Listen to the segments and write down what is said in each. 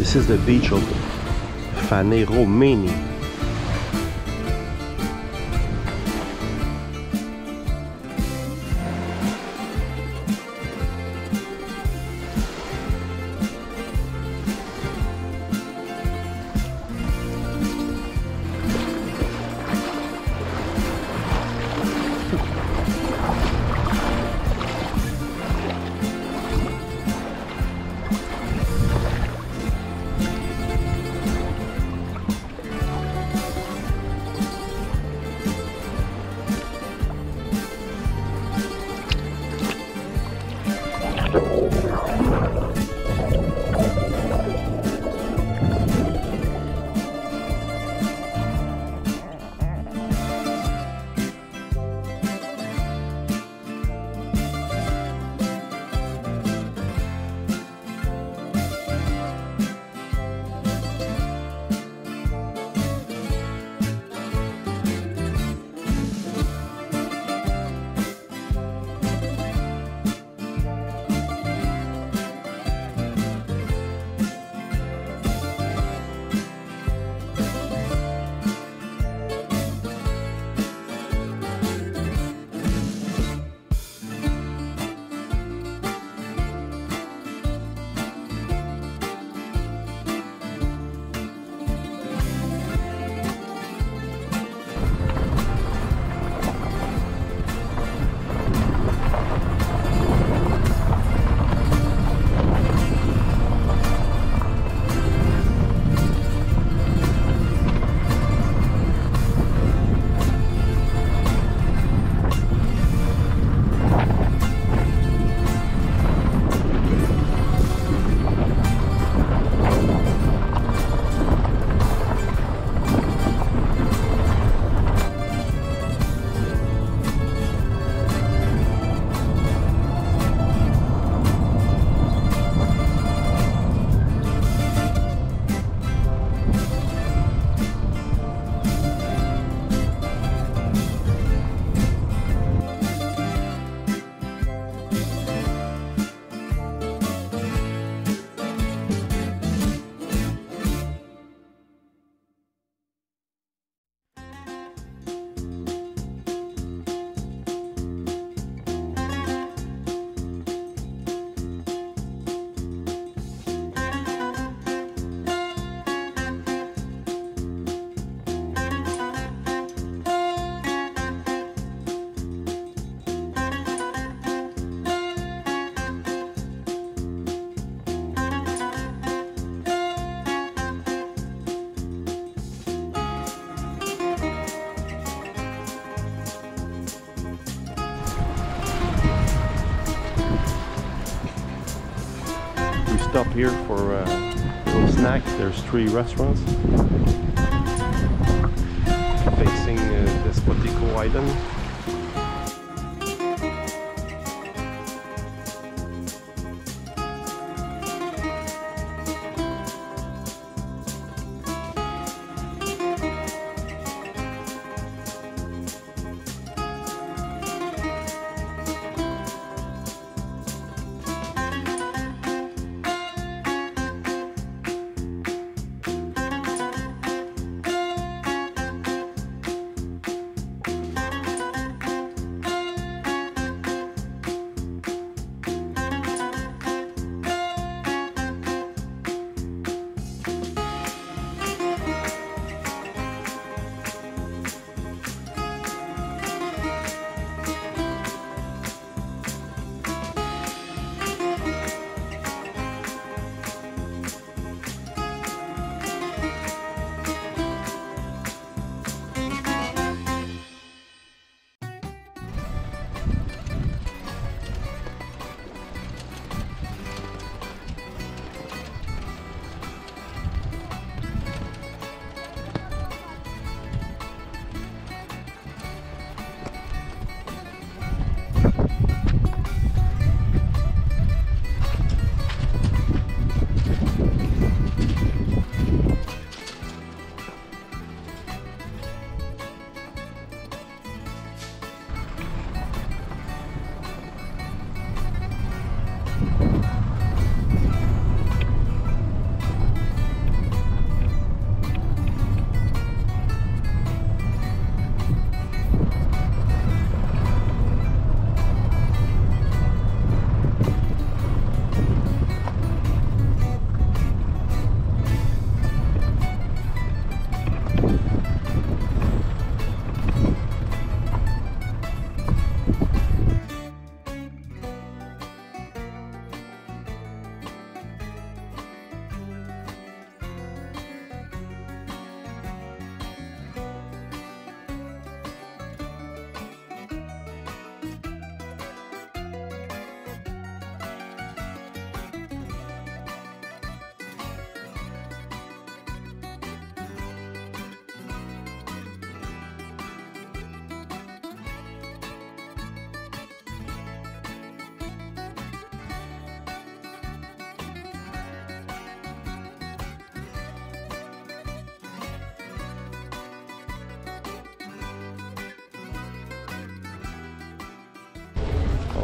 This is the beach of Faneromeni. Stop here for little snacks. There's three restaurants facing Despotiko Island.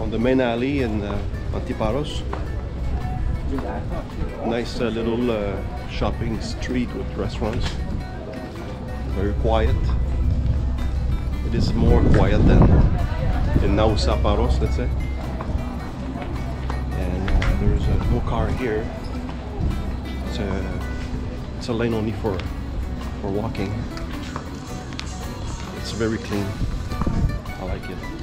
on the main alley in Antiparos. Nice little shopping street with restaurants. Very quiet. It is more quiet than in Naousa Paros, let's say. And there is no car here. It's a lane only for walking. It's very clean. I like it.